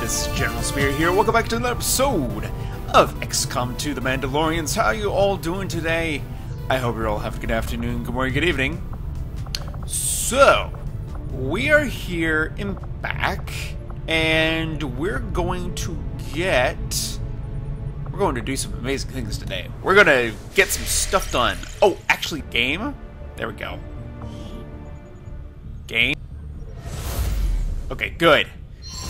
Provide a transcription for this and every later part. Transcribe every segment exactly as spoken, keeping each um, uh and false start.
This is General Spear here. Welcome back to another episode of X COM two The Mandalorians. How are you all doing today? I hope you're all having a good afternoon, good morning, good evening. So, we are here in back, and we're going to get... We're going to do some amazing things today. We're going to get some stuff done. Oh, actually, game? There we go. Game? Okay, good.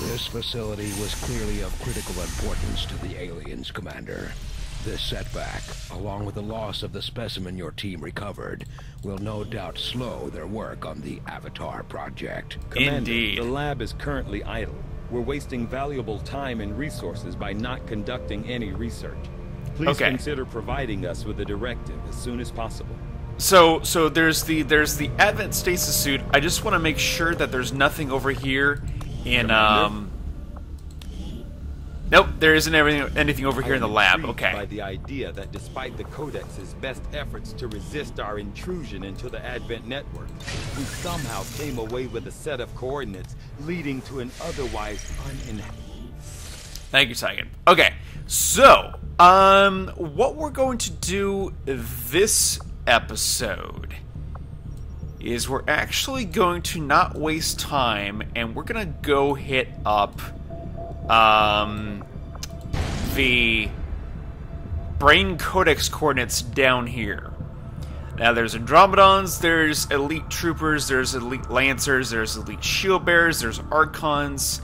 This facility was clearly of critical importance to the aliens, Commander. This setback, along with the loss of the specimen your team recovered, will no doubt slow their work on the Avatar project. Commander, indeed. The lab is currently idle. We're wasting valuable time and resources by not conducting any research. Please okay. consider providing us with a directive as soon as possible. So, so there's the there's the Advent stasis suit. I just want to make sure that there's nothing over here. In, um... nope, there isn't everything, anything over here in the lab, okay. By the idea that despite the Codex's best efforts to resist our intrusion into the Advent network, we somehow came away with a set of coordinates leading to an otherwise uninhabitable... Thank you, Tygan. Okay, so, um, what we're going to do this episode... is we're actually going to not waste time, and we're gonna go hit up um, the Brain Codex coordinates down here. Now there's Andromedons, there's Elite Troopers, there's Elite Lancers, there's Elite Shield Bearers, there's Archons.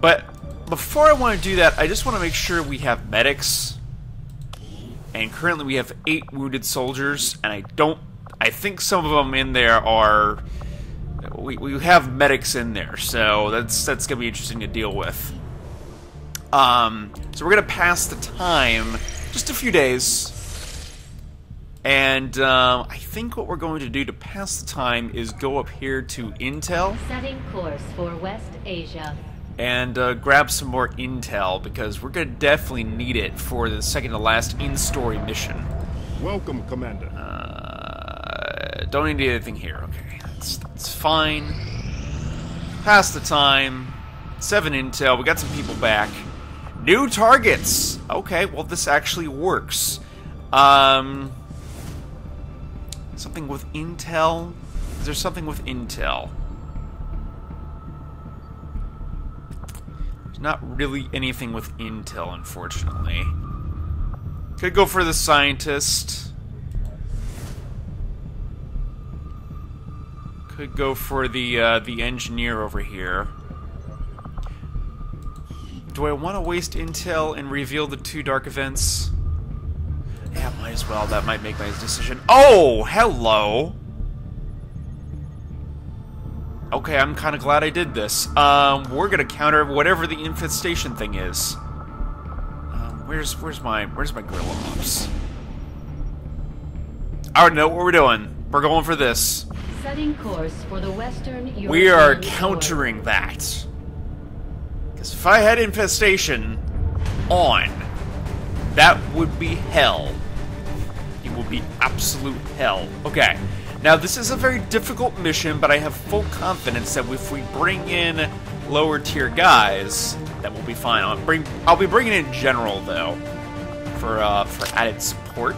But before I want to do that, I just want to make sure we have medics. And currently we have eight wounded soldiers, and I don't I think some of them in there are... We, we have medics in there, so that's that's going to be interesting to deal with. Um, so we're going to pass the time just a few days. And um, I think what we're going to do to pass the time is go up here to Intel. Setting course for West Asia. And uh, grab some more Intel, because we're going to definitely need it for the second to last in-story mission. Welcome, Commander. Uh... Don't need to do anything here. Okay, that's, that's fine. Pass the time. Seven intel. We got some people back. New targets. Okay, well this actually works. Um, something with intel. Is there something with intel? There's not really anything with intel, unfortunately. Could go for the scientist. Could go for the uh, the engineer over here. Do I want to waste intel and reveal the two dark events? Yeah, might as well. That might make my decision. Oh, hello. Okay, I'm kind of glad I did this. Um, we're gonna counter whatever the infestation thing is. Um, where's where's my where's my guerrilla ops? I already know what we're doing. We're going for this. Setting course for the Western European we are countering course. That. Because if I had infestation on, that would be hell. It would be absolute hell. Okay. Now, this is a very difficult mission, but I have full confidence that if we bring in lower tier guys, that we'll be fine. I'll, bring, I'll be bringing in General, though, for, uh, for added support.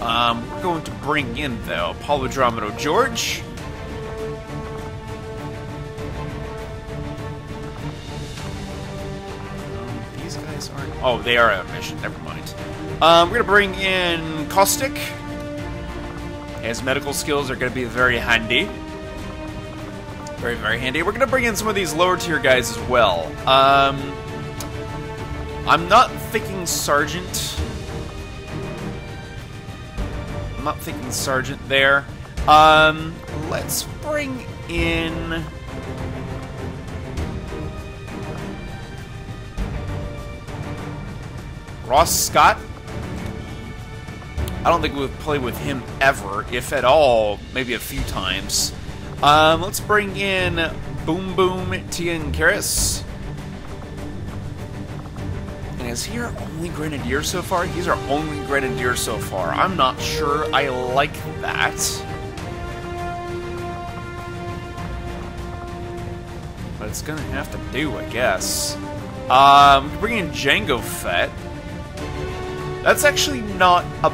Um, we're going to bring in, though, Polydromido George. Um, these guys aren't... Oh, they are on a mission. Never mind. Um, we're going to bring in Caustic. His medical skills are going to be very handy. Very, very handy. We're going to bring in some of these lower-tier guys as well. Um, I'm not thinking Sergeant... I'm not thinking Sergeant there. Um, let's bring in... Ross Scott. I don't think we've played with him ever, if at all, maybe a few times. Um, let's bring in Boom Boom Tien Karis. And is he our only Grenadier so far? He's our only Grenadier so far. I'm not sure I like that. But it's gonna have to do, I guess. Um, bring in Jango Fett. That's actually not a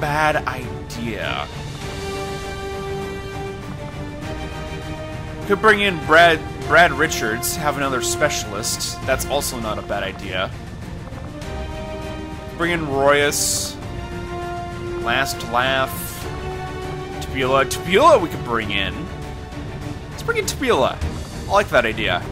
bad idea. Could bring in Brad Brad Richards, have another specialist. That's also not a bad idea. Bring in Royus, Last Laugh, Tabula. Tabula we could bring in. Let's bring in Tabula. I like that idea.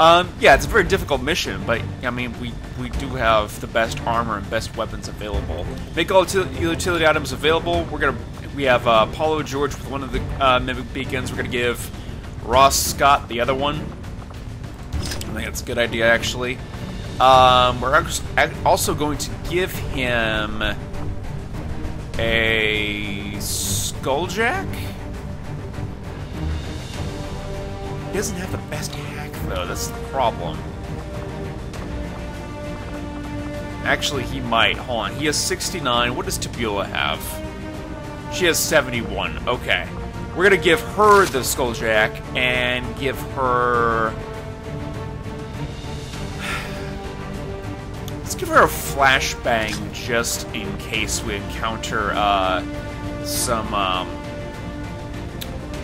Um, yeah, it's a very difficult mission, but, I mean, we, we do have the best armor and best weapons available. Make all utility items available. We're gonna, we have uh, Apollo George with one of the uh, Mimic Beacons. We're gonna give Ross Scott the other one. I think that's a good idea, actually. Um, we're also going to give him a Skulljack? He doesn't have the best hack, though. That's the problem. Actually, he might. Hold on. He has sixty-nine. What does Tabula have? She has seventy-one. Okay. We're going to give her the Skulljack and give her... Let's give her a flashbang just in case we encounter uh, some, um,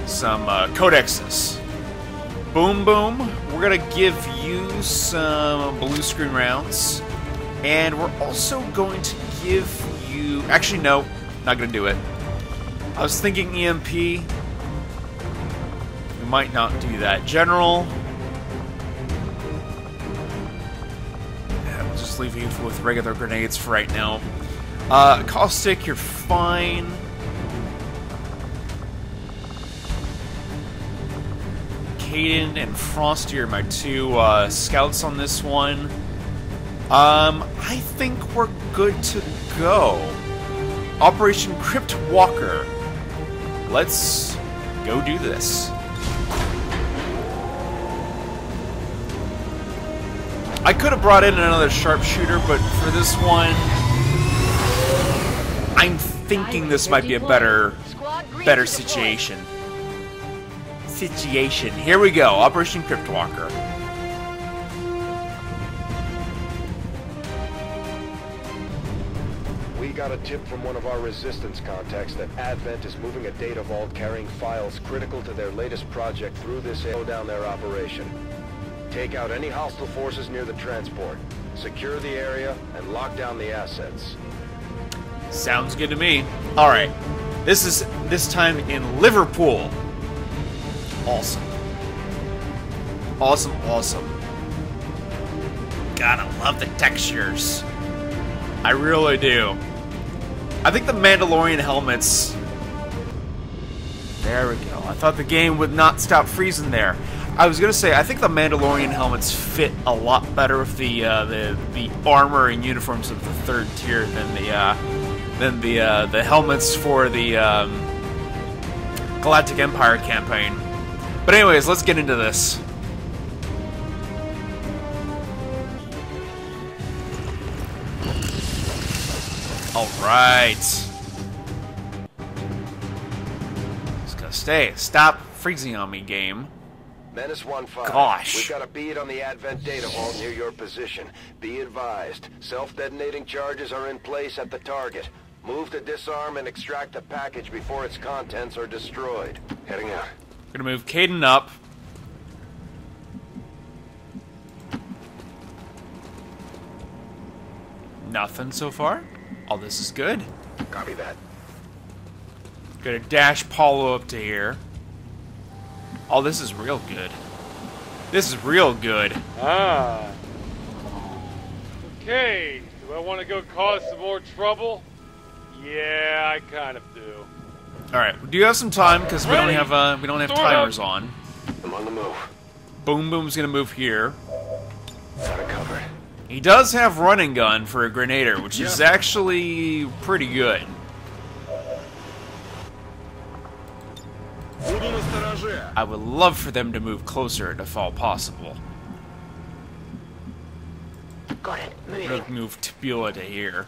some uh, codexes. Boom Boom, we're going to give you some blue screen rounds. And we're also going to give you... Actually, no. Not going to do it. I was thinking E M P... We might not do that. General. Yeah, we'll just leave you with regular grenades for right now. Uh, Caustic, you're fine. Hayden and Frosty are my two uh, scouts on this one. Um, I think we're good to go. Operation Cryptwalker. Let's go do this. I could have brought in another sharpshooter, but for this one, I'm thinking this might be a better, better situation. Situation. Here we go. Operation Cryptwalker. We got a tip from one of our resistance contacts that Advent is moving a data vault carrying files critical to their latest project through this area. Slow down their operation. Take out any hostile forces near the transport. Secure the area and lock down the assets. Sounds good to me. All right. This is this time in Liverpool. Awesome. Awesome, awesome. God, I love the textures. I really do. I think the Mandalorian helmets... There we go. I thought the game would not stop freezing there. I was gonna say, I think the Mandalorian helmets fit a lot better with the uh, the, the armor and uniforms of the third tier than the, uh, than the, uh, the helmets for the um, Galactic Empire campaign. But anyways, let's get into this. All right. It's gonna stay. Stop freezing on me, game. Menace one five. Gosh. We've got a bead on the Advent data vault near your position. Be advised, self-detonating charges are in place at the target. Move to disarm and extract the package before its contents are destroyed. Heading out. We're gonna move Caden up. Nothing so far. All this is good. Copy that. Gonna dash Paulo up to here. Oh, this is real good. This is real good. Ah. Okay. Do I want to go cause some more trouble? Yeah, I kind of do. All right, we do have some time because we don't have uh, we don't have timers on. I'm on the move. Boom Boom's gonna move here. Got it covered. He does have running gun for a grenadier, which yeah. is actually pretty good. I would love for them to move closer if all possible. Got it. Moving. Move Tibula to here.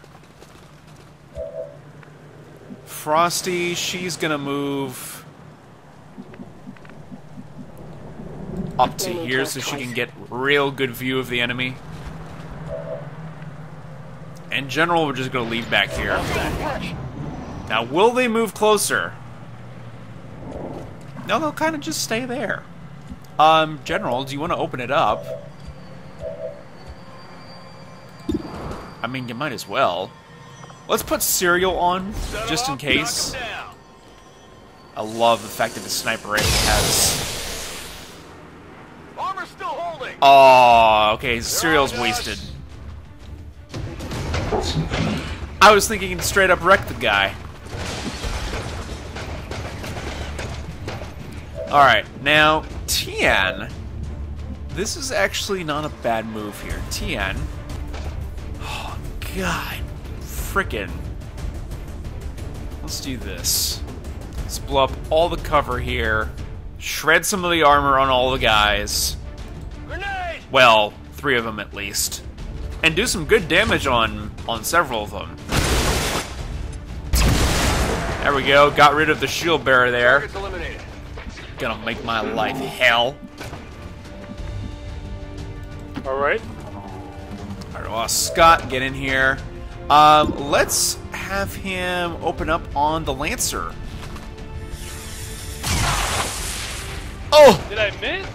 Frosty, she's gonna move up to here so she can get real good view of the enemy. In general, we're just gonna leave back here. Now, will they move closer? No, they'll kind of just stay there. Um, General, do you want to open it up? I mean, you might as well. Let's put Serial on, just in case. I love the fact that the sniper rifle has... Armor's still holding. Oh, okay, Serial's wasted. I was thinking he'd straight up wreck the guy. Alright, now, Tien. This is actually not a bad move here. Tien. Oh, God. Frickin'. Let's do this. Let's blow up all the cover here. Shred some of the armor on all the guys. Grenade! Well, three of them at least. And do some good damage on, on several of them. There we go. Got rid of the shield bearer there. Gonna make my life hell. Alright. Alright, well, Scott, get in here. Um, let's have him open up on the Lancer. Oh! Did I miss?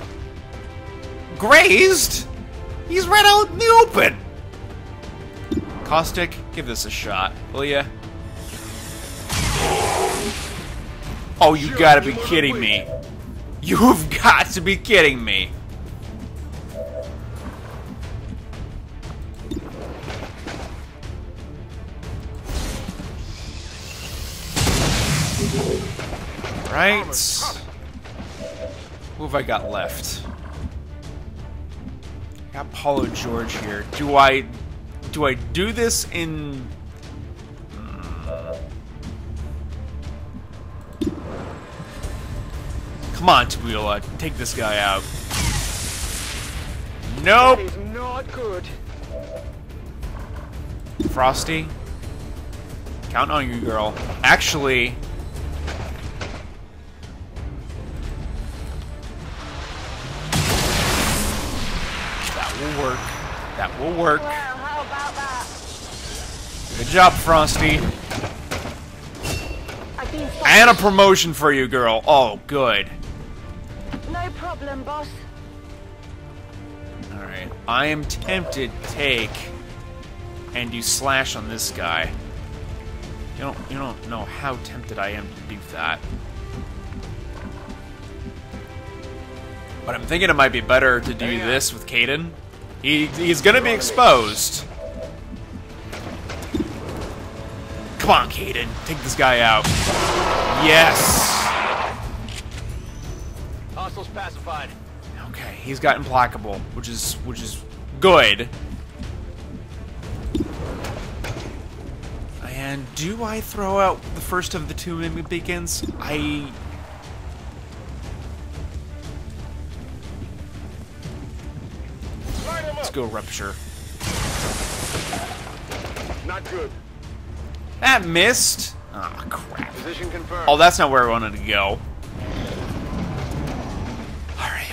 Grazed? He's right out in the open! Caustic, give this a shot, will ya? Oh, you gotta be kidding me. You've got to be kidding me. Right. Who have I got left? I got Paulo George here. Do I do I do this in Come on, Tabula, take this guy out. Nope! That is not good. Frosty, count on you, girl. Actually... That will work. That will work. Well, how about that? Good job, Frosty. And a promotion for you, girl. Oh, good. No problem, boss. Alright, I am tempted to take and do slash on this guy. You don't you don't know how tempted I am to do that. But I'm thinking it might be better to do this with Caden. He he's gonna be exposed. Come on, Caden, take this guy out. Yes! Hostiles pacified. Okay, he's got implacable, which is which is good. And do I throw out the first of the two enemy beacons? I Let's go rupture. Not good. That missed. Ah, oh, crap. Position confirmed. Oh, that's not where I wanted to go.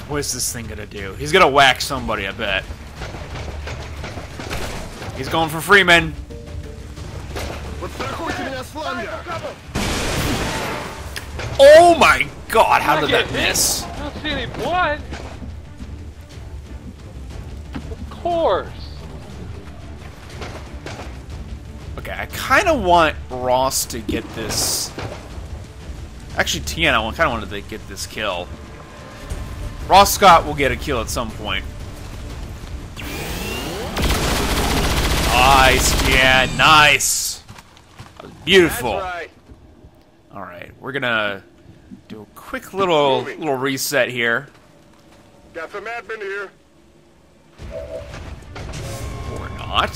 What's this thing gonna do? He's gonna whack somebody, I bet. He's going for Freeman. Oh my god, how did that miss? I don't see any blood. Of course. Okay, I kind of want Ross to get this. Actually, Tien, I kind of wanted to get this kill. Ross Scott will get a kill at some point. Nice, yeah, nice. That was beautiful. Right. All right, we're gonna do a quick little little reset here. Got some admin here. Or not.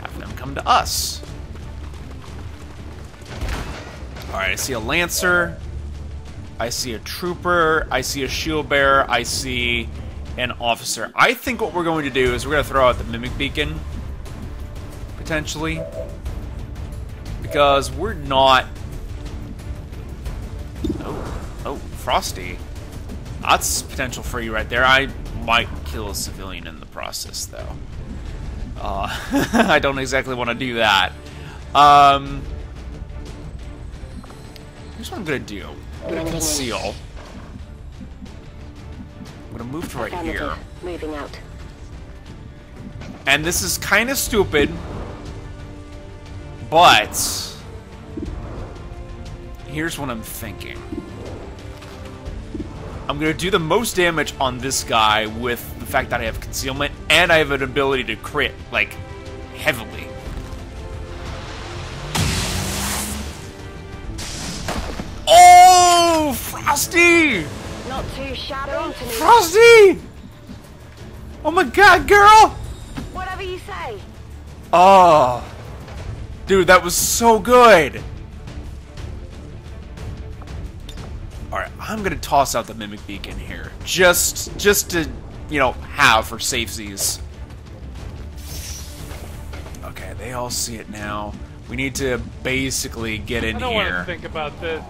Have them come to us. All right, I see a Lancer. I see a trooper, I see a shield bearer, I see an officer. I think what we're going to do is we're going to throw out the mimic beacon, potentially, because we're not... Oh, oh, Frosty. That's potential for you right there. I might kill a civilian in the process, though. Uh, I don't exactly want to do that. Um, here's what I'm going to do. I'm going to conceal. I'm going to move to right here. Moving out. And this is kind of stupid, but here's what I'm thinking. I'm going to do the most damage on this guy with the fact that I have concealment and I have an ability to crit, like, heavily. Oh, Frosty! Not too shabby. Frosty! Oh my god, girl! Whatever you say. Oh. Dude, that was so good. Alright, I'm gonna toss out the mimic beacon here. Just just to, you know, have for safeties. Okay, they all see it now. We need to basically get in here. I don't want to think about this.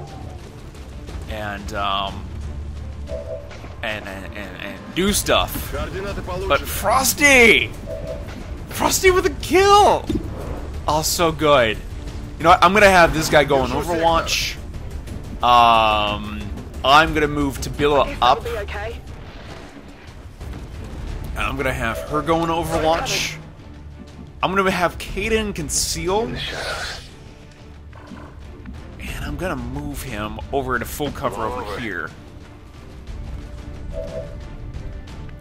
And um And, and, and, and do stuff. But Frosty! Frosty with a kill! Oh, so good. You know what? I'm gonna have this guy go on Overwatch. Um, I'm gonna move Tabilla up. And I'm gonna have her go on Overwatch. I'm gonna have Kaden conceal. And I'm gonna move him over to full cover over here.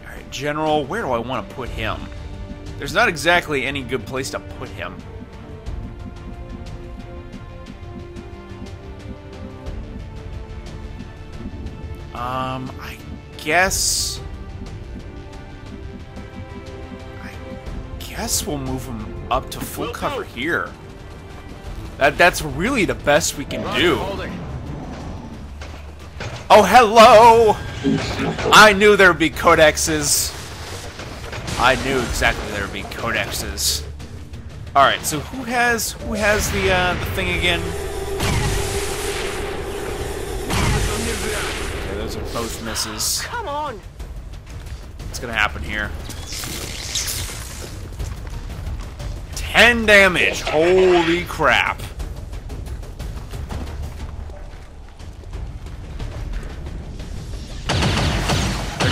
Alright, General, where do I want to put him? There's not exactly any good place to put him. Um, I guess... I guess we'll move him up to full cover here. That That's really the best we can do. Oh, hello! I knew there'd be codexes. I knew exactly there'd be codexes. Alright, so who has who has the uh the thing again? Okay, those are both misses. Come on. What's gonna happen here? Ten damage! Holy crap!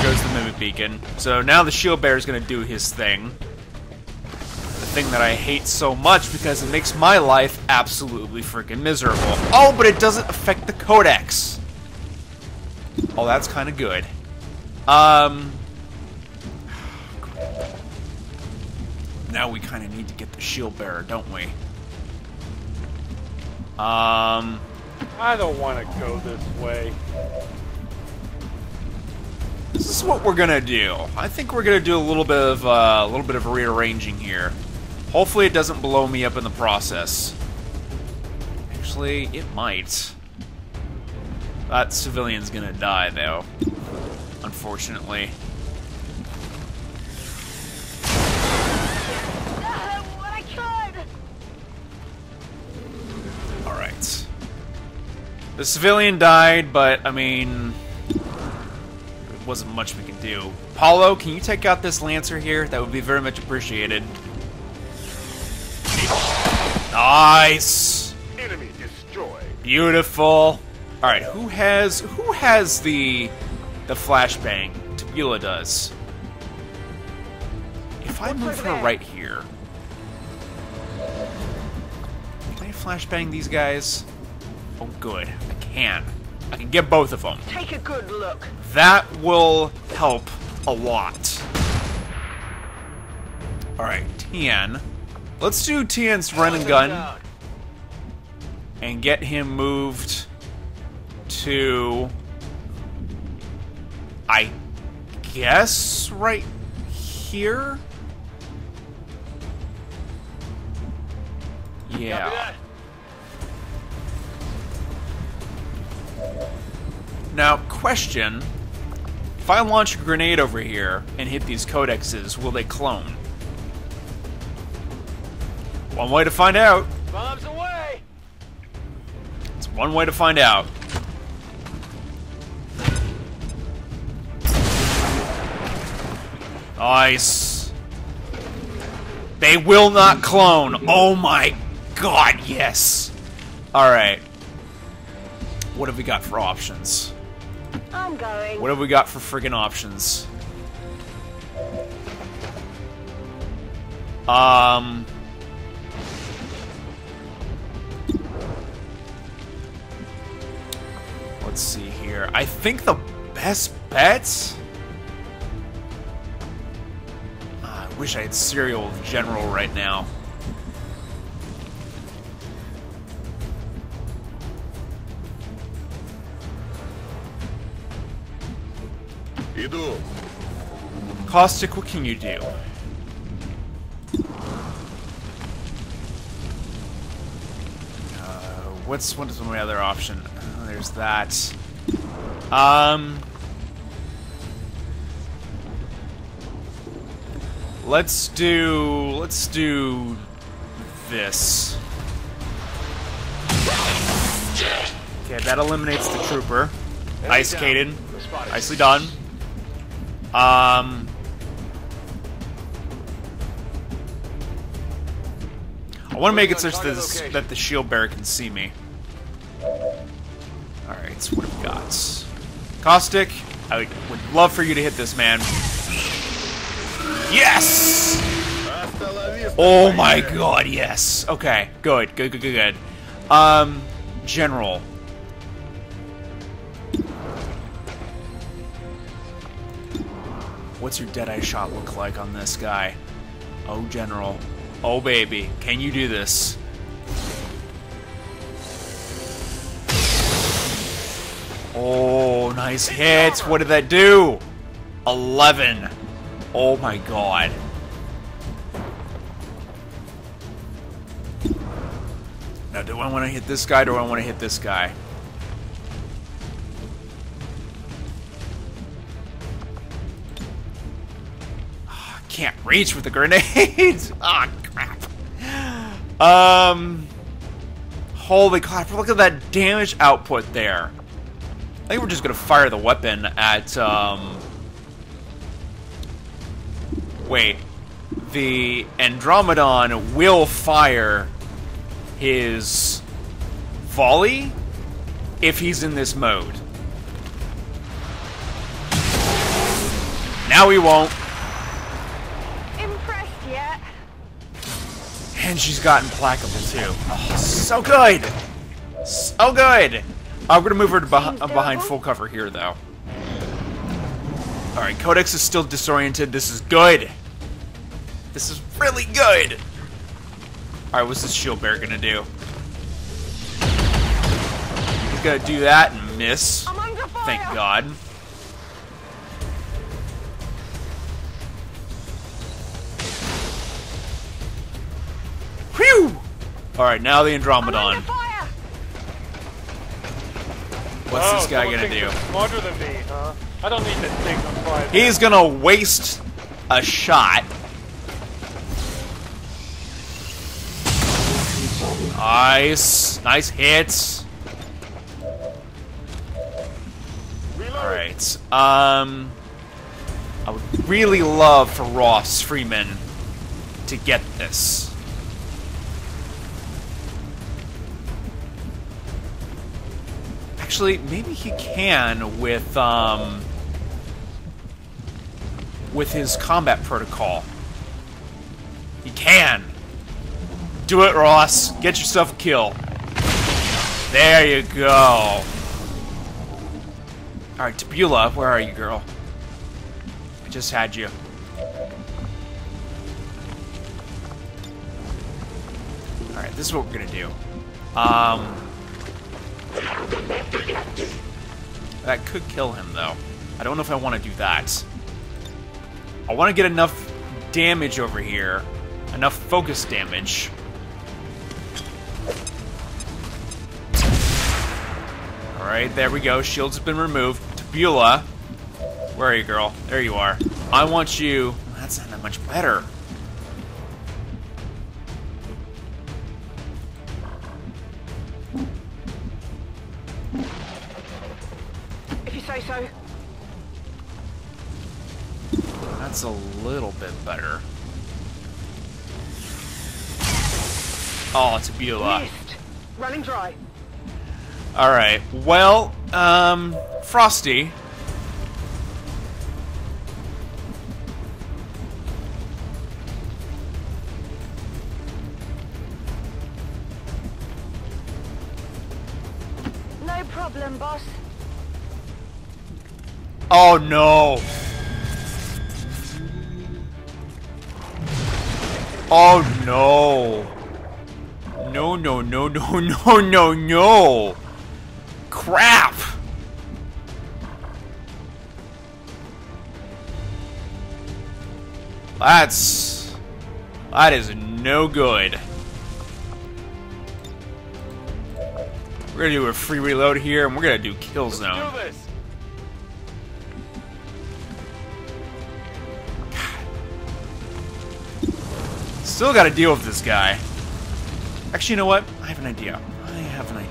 Goes the mimic beacon. So now the shield bearer is going to do his thing. The thing that I hate so much because it makes my life absolutely freaking miserable. Oh, but it doesn't affect the codex. Oh, that's kind of good. Um, now we kind of need to get the shield bearer, don't we? Um, I don't want to go this way. This is what we're gonna do. I think we're gonna do a little bit of uh, a little bit of rearranging here. Hopefully, it doesn't blow me up in the process. Actually, it might. That civilian's gonna die, though. Unfortunately. All right. The civilian died, but I mean. Wasn't much we could do. Paulo, can you take out this Lancer here? That would be very much appreciated. Nice! Enemy destroyed. Beautiful. Alright, who has who has the the flashbang? Tabula does. If I move her right here. Can I flashbang these guys? Oh good. I can. I can get both of them. Take a good look. That will help a lot. Alright, Tien. Let's do Tien's run and gun. And get him moved to... I guess right here? Yeah. Now, question, if I launch a grenade over here and hit these codexes, will they clone? One way to find out. Bombs away! It's one way to find out. Nice. They will not clone. Oh my god, yes. Alright. What have we got for options? I'm going. What have we got for friggin' options? Um... Let's see here. I think the best bet... I wish I had cereal with General right now. You do. Caustic, what can you do? Uh, what's what is my other option? Oh, there's that. Um. Let's do... Let's do... this. Okay, that eliminates the trooper. Ice Caden. Nicely done. Um... I want to make it such that, that the shield bearer can see me. Alright, so what have we got? Caustic, I would, would love for you to hit this man. Yes! Oh my god, yes. Okay, good, good, good, good, good. Um, General. What's your Deadeye shot look like on this guy? Oh, General. Oh, baby. Can you do this? Oh, nice hits. What did that do? eleven. Oh my god. Now, do I want to hit this guy, or do I want to hit this guy? Oh, I can't reach with the grenades! Ah, oh, crap. Um... Holy crap, look at that damage output there. I think we're just going to fire the weapon at, um... Wait, the Andromedon will fire his volley if he's in this mode. Now he won't. Impressed yet? And she's gotten placable too. Oh, so good, so good. I'm gonna move her to beh behind full cover here, though. Alright, Codex is still disoriented. This is good. This is really good. Alright, what's this shield bear gonna do? He's gonna do that and miss. Thank God. Whew! Alright, now the Andromedon. What's this guy gonna do? Smarter than me, huh? I don't need to take on fire. He's gonna waste a shot. Nice. Nice hits. Alright. Um I would really love for Ross Freeman to get this. Actually, maybe he can with um with his combat protocol. He can! Do it, Ross! Get yourself a kill. There you go. Alright, Tabula, where are you, girl? I just had you. Alright, this is what we're gonna do. Um... That could kill him, though. I don't know if I want to do that. I want to get enough damage over here. Enough focus damage. All Alright, there we go. Shields have been removed. Tabula, where are you, girl? There you are. I want you... That's not that much better. If you say so. That's a little bit better. Oh, Tabula. Running dry. Alright, well, um, Frosty. No problem, boss. Oh, no. Oh, no. No, no, no, no, no, no, no. Crap! That's... That is no good. We're gonna do a free reload here, and we're gonna do kill zone. God. Still gotta deal with this guy. Actually, you know what? I have an idea. I have an idea.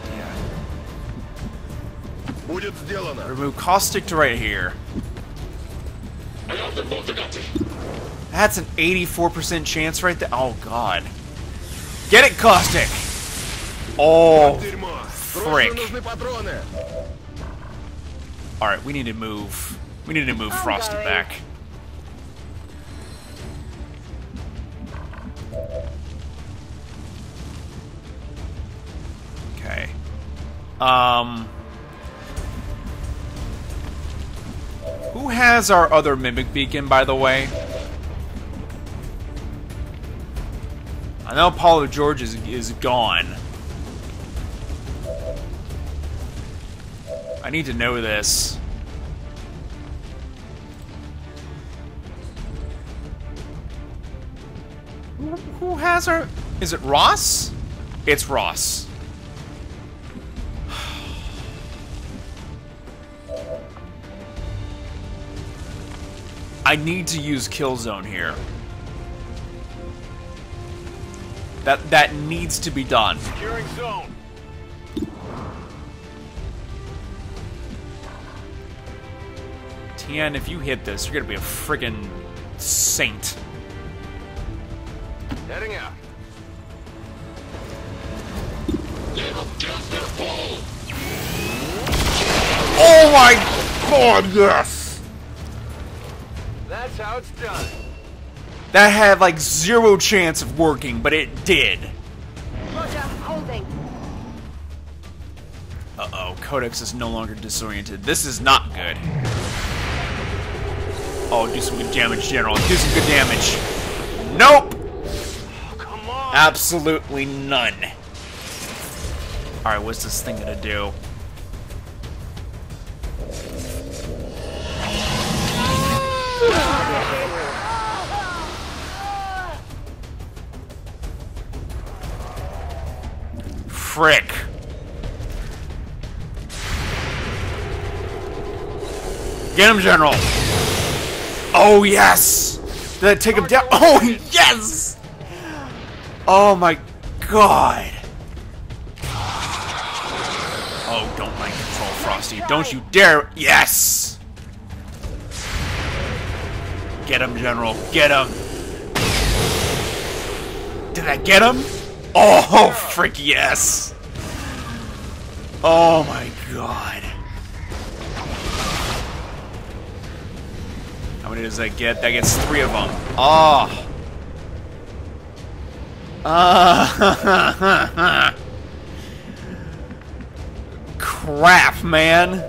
Remove caustic to right here. That's an eighty-four percent chance right there. Oh, God. Get it, caustic! Oh, frick. Alright, we need to move. We need to move Frosty back. Okay. Um... Who has our other Mimic Beacon, by the way? I know Apollo George is, is gone. I need to know this. Who has our... Is it Ross? It's Ross. I need to use kill zone here. That that needs to be done. Securing zone. Tien, if you hit this, you're gonna be a friggin' saint. Heading out. Oh my God! Yes. That's how it's done. That had like zero chance of working, but it did. Roger, holding. Uh-oh, Codex is no longer disoriented. This is not good. Oh, do some good damage, General. Do some good damage. Nope! Oh, come on. Absolutely none. Alright, what's this thing gonna do? Frick. Get him, General. Oh, yes. Did I take him down? Oh, yes. Oh, my God. Oh, don't mind control, Frosty. Don't you dare. Yes. Get him, General. Get him. Did I get him? Oh, frick, yes. Oh, my God. How many does that get? That gets three of them. Oh. Uh, crap, man.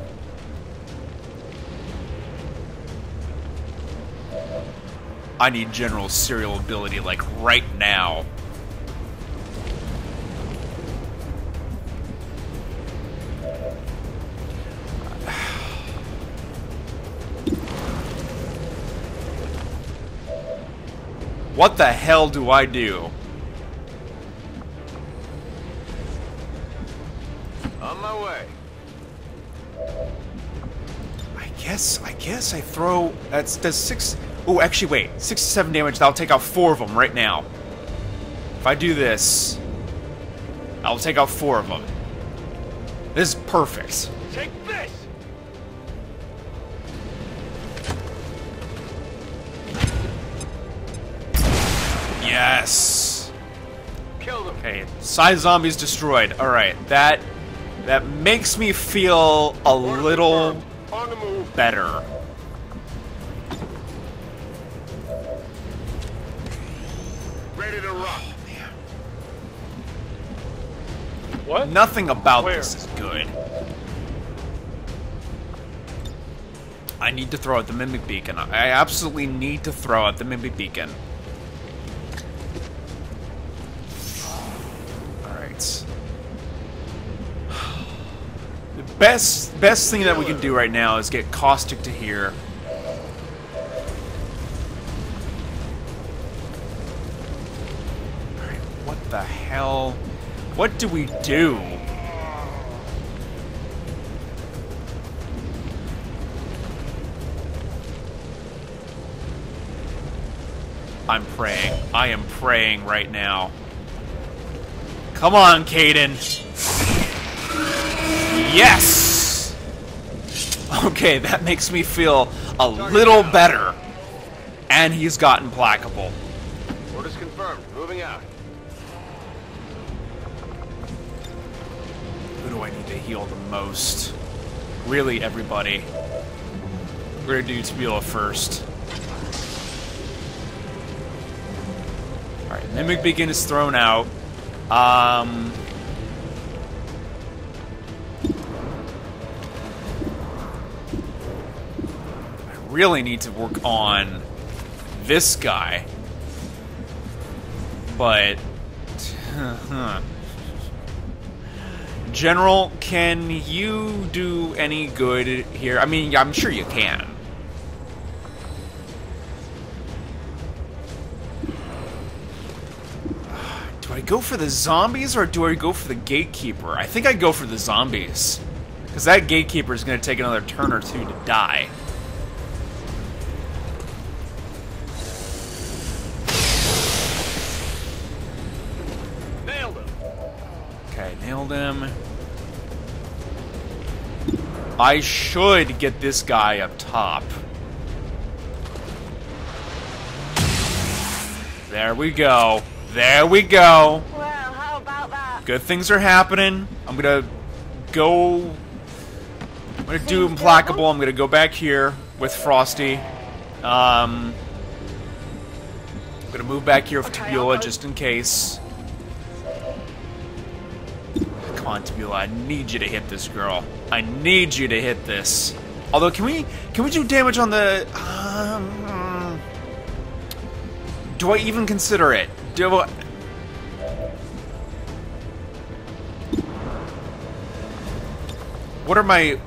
I need General serial ability, like, right now. What the hell do I do? On my way. guess, I guess I throw... That's, does six... Oh, actually, wait. sixty-seven damage, that'll take out four of them right now. If I do this, I'll take out four of them. This is perfect. Take this! Yes! Kill them. Okay, size zombies destroyed. Alright, that... That makes me feel a little better. Ready to rock. Oh, man. What? Nothing about Where? This is good. I need to throw out the mimic beacon. I absolutely need to throw out the mimic beacon. Best best thing that we can do right now is get Caustic to here. Alright, what the hell? What do we do? I'm praying. I am praying right now. Come on, Caden! Yes! Okay, that makes me feel a little better. And he's got implacable. Orders confirmed. Moving out. Who do I need to heal the most? Really, everybody. We're gonna do Tabula first. Alright, Mimic Beacon is thrown out. Um... Really need to work on this guy, but General, can you do any good here? I mean, I'm sure you can. Do I go for the zombies or do I go for the Gatekeeper? I think I go for the zombies, because that Gatekeeper is going to take another turn or two to die. Him. I should get this guy up top. There we go. There we go. Well, how about that? Good things are happening. I'm gonna go. I'm gonna do implacable. I'm gonna go back here with Frosty. Um, I'm gonna move back here with okay, Tabula just in case. Come on, Tabula, I need you to hit this girl. I need you to hit this. Although, can we can we do damage on the? Um, do I even consider it? Do I? What are my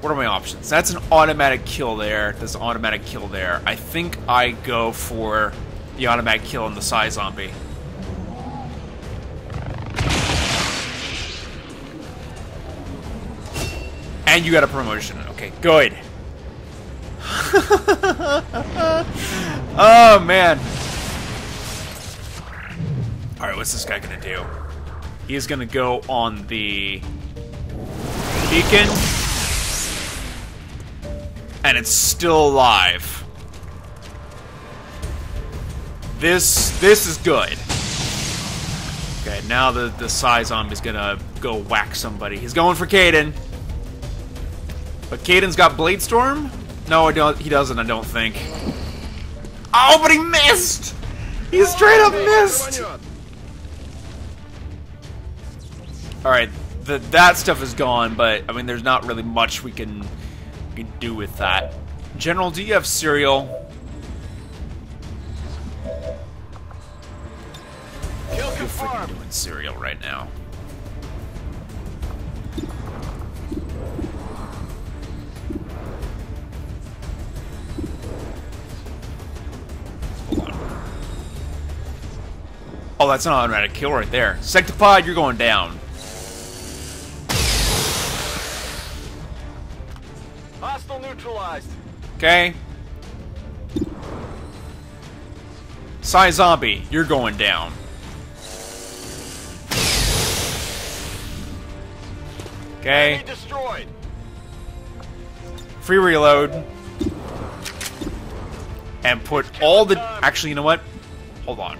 what are my options? That's an automatic kill there. That's an automatic kill there. I think I go for the automatic kill on the Psy Zombie. And you got a promotion. Okay, good. Oh, man. Alright, what's this guy gonna do? He's gonna go on the beacon. And it's still alive. This this is good. Okay, now the, the Psy Zombie's gonna go whack somebody. He's going for Caden. But Caden's got Blade Storm? No, I don't, he doesn't, I don't think. Oh, but he missed! He straight up missed! Alright, that stuff is gone, but, I mean, there's not really much we can, we can do with that. General, do you have cereal? Kill confirmed. Doing cereal right now. Oh, that's an automatic kill right there. Sectopod, you're going down. Hostile neutralized. Okay. Sai Zombie, you're going down. Okay. Destroyed. Free reload. And put all the... Actually, you know what? Hold on.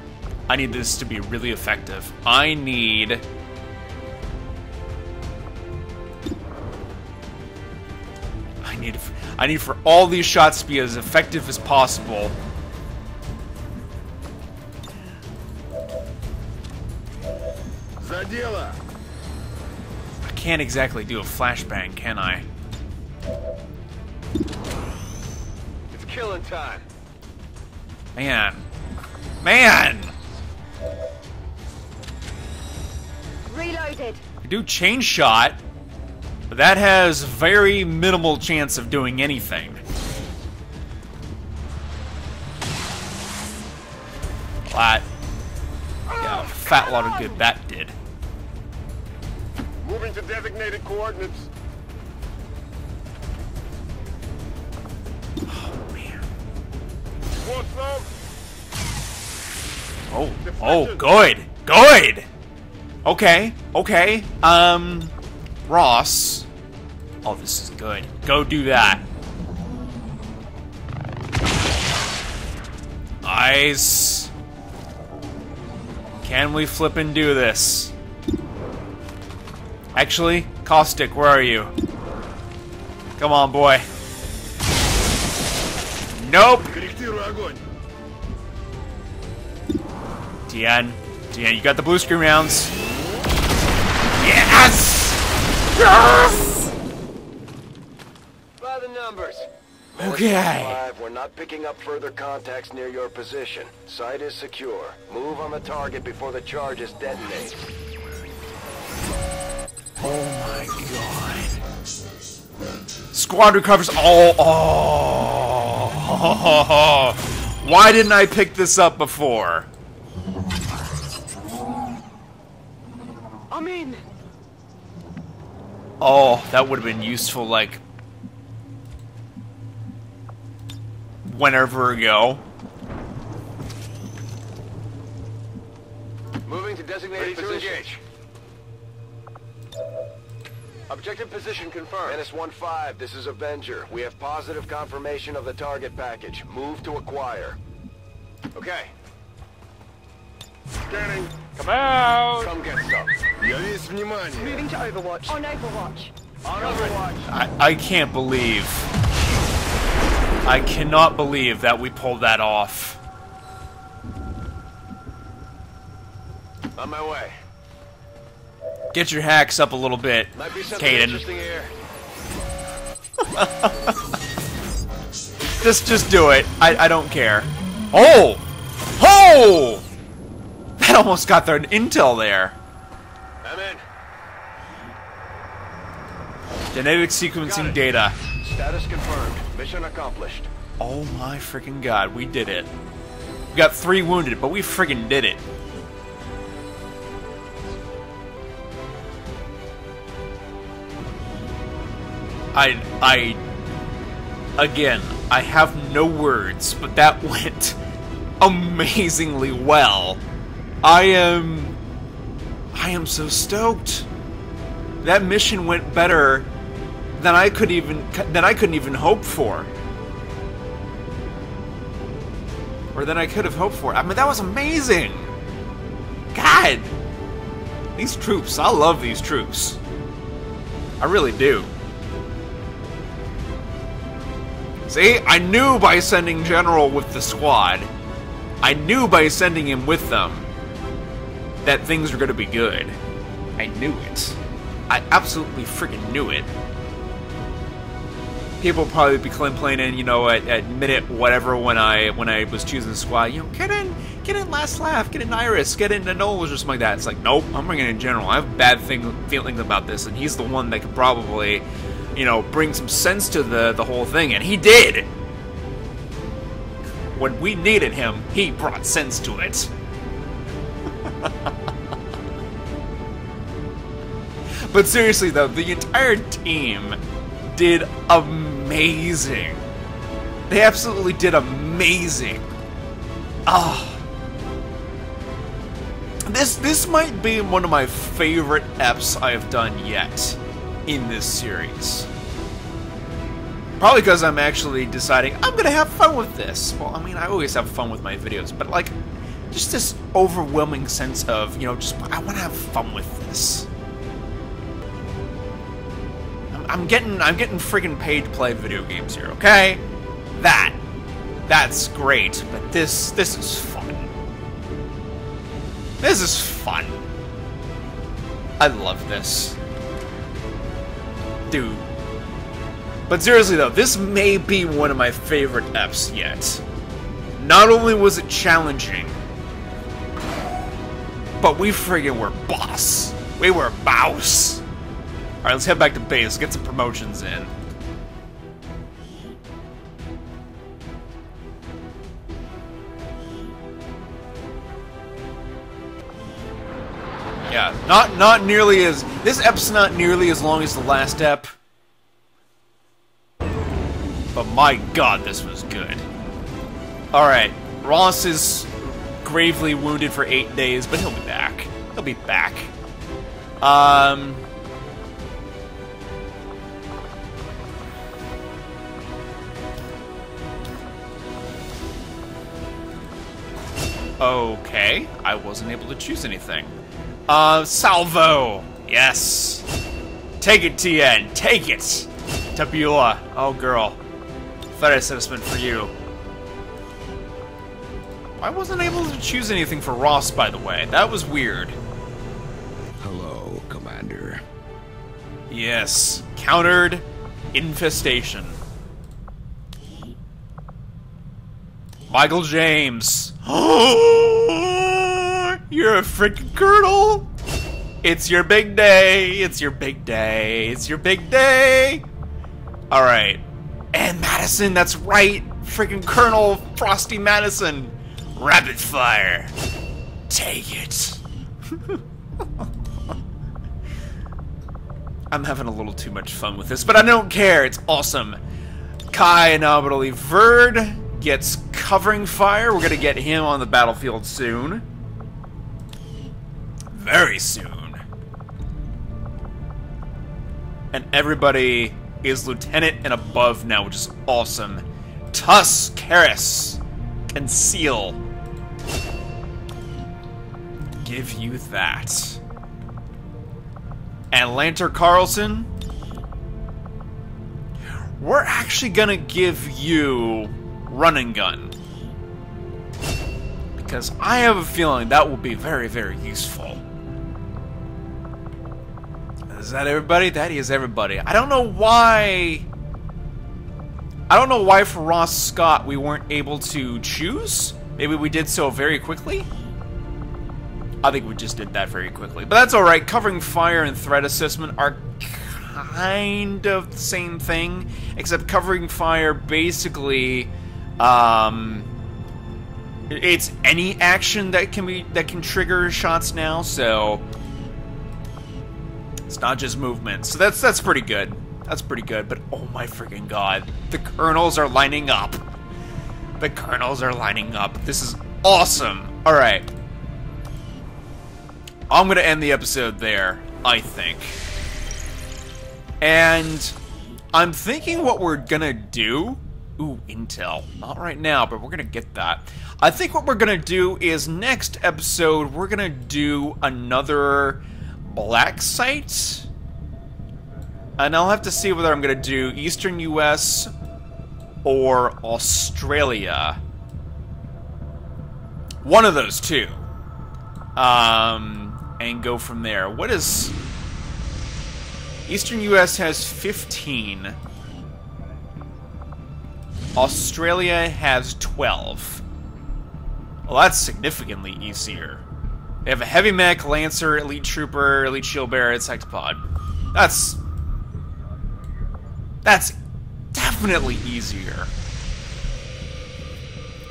I need this to be really effective. I need... I need... I need for all these shots to be as effective as possible. I can't exactly do a flashbang, can I? It's killing time. Man. Man! Reloaded. I do chain shot, but that has very minimal chance of doing anything. A lot. Yeah, a fat lot of good that did. Moving to designated coordinates. Oh, man. What's up? Oh, oh, good, good! Okay, okay, um, Ross. Oh, this is good. Go do that. Nice. Can we flip and do this? Actually, Caustic, where are you? Come on, boy. Nope! Tien, Tien, you got the blue screen rounds. Yes! Yes! By the numbers. Okay. We're not picking up further contacts near your position. Site is secure. Move on the target before the charges detonate. Oh my god. Squad recovers all. Oh, oh, oh, oh. Why didn't I pick this up before? I'm in. Oh, that would have been useful, like, whenever ago. Moving to designated position. Engage. Objective position confirmed. Menace one five, this is Avenger. We have positive confirmation of the target package. Move to acquire. Okay. Scanning. Come out! Come get some. Moving to Overwatch. On Overwatch. On Overwatch. I, I can't believe. I cannot believe that we pulled that off. On my way. Get your hacks up a little bit, Caden. just, just do it. I, I don't care. Oh! Oh! That almost got their intel there. I'm in. Genetic sequencing data. Status confirmed. Mission accomplished. Oh my freaking god, we did it. We got three wounded, but we freaking did it. I, I, again, I have no words, but that went amazingly well. I am... I am so stoked. That mission went better than I could even... than I couldn't even hope for. Or than I could have hoped for. I mean, that was amazing! God! These troops. I love these troops. I really do. See? I knew by sending General with the squad. I knew by sending him with them. That things were gonna be good. I knew it. I absolutely freaking knew it. People will probably be complaining, you know, at, at minute whatever when I when I was choosing the squad, you know, get in, get in Last Laugh, get in Iris, get in Noel, or something like that. It's like, nope, I'm bringing in General. I have bad thing, feelings about this, and he's the one that could probably, you know, bring some sense to the the whole thing, and he did. When we needed him, he brought sense to it. But seriously though, the entire team did amazing. amazing. They absolutely did amazing. Ah. This this might be one of my favorite eps I have done yet in this series. Probably because I'm actually deciding I'm gonna have fun with this. Well, I mean, I always have fun with my videos, but like, just this overwhelming sense of, you know, just I want to have fun with this. I'm getting I'm getting friggin' paid to play video games here, okay? That that's great, but this this is fun. This is fun. I love this. Dude. But seriously though, this may be one of my favorite eps yet. Not only was it challenging, but we friggin' were boss. We were boss. Alright, let's head back to base, get some promotions in. Yeah, not not nearly as this ep's not nearly as long as the last ep. But my god, this was good. Alright, Ross is gravely wounded for eight days, but he'll be back. He'll be back. Um Okay, I wasn't able to choose anything. Uh, Salvo! Yes! Take it, T N! Take it! Tabula! Oh, girl. Thought I said a spin for you. I wasn't able to choose anything for Ross, by the way. That was weird. Hello, Commander. Yes. Countered infestation. Michael James. You're a freaking colonel! It's your big day! It's your big day! It's your big day! Alright. And Madison, that's right! Freaking Colonel Frosty Madison! Rapid fire! Take it! I'm having a little too much fun with this, but I don't care! It's awesome! Kai Anomaly Verd gets covering fire. We're gonna get him on the battlefield soon. Very soon. And everybody is lieutenant and above now, which is awesome. Tuss Karis. Conceal. Give you that. And Lanter Carlson. We're actually gonna give you Run and Gun. Because I have a feeling that will be very, very useful. Is that everybody? That is everybody. I don't know why... I don't know why for Ross Scott we weren't able to choose. Maybe we did so very quickly? I think we just did that very quickly. But that's alright. Covering fire and threat assessment are kind of the same thing. Except covering fire basically... Um... It's any action that can be that can trigger shots now, so... It's not just movement, so that's that's pretty good. That's pretty good, but oh my freaking god. The colonels are lining up. The colonels are lining up. This is awesome. Alright. I'm going to end the episode there, I think. And I'm thinking what we're going to do... Ooh, intel. Not right now, but we're going to get that. I think what we're going to do is next episode, we're going to do another... Black Site? And I'll have to see whether I'm going to do Eastern U S or Australia. One of those two. Um, and go from there. What is... Eastern U S has fifteen. Australia has twelve. Well, that's significantly easier. They have a Heavy Mech, Lancer, Elite Trooper, Elite Shield Bearer, and Sectopod. That's... That's definitely easier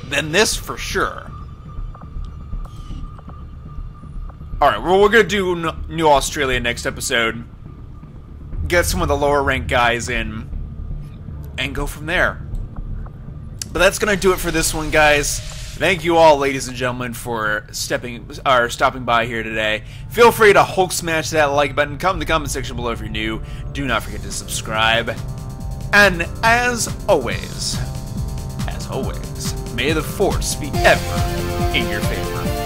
than this, for sure. Alright, well, we're gonna do New Australia next episode. Get some of the lower rank guys in. and go from there. But that's going to do it for this one, guys. Thank you all, ladies and gentlemen, for stepping or stopping by here today. Feel free to Hulk smash that like button. Come to the comment section below if you're new. Do not forget to subscribe. And as always, as always, may the force be ever in your favor.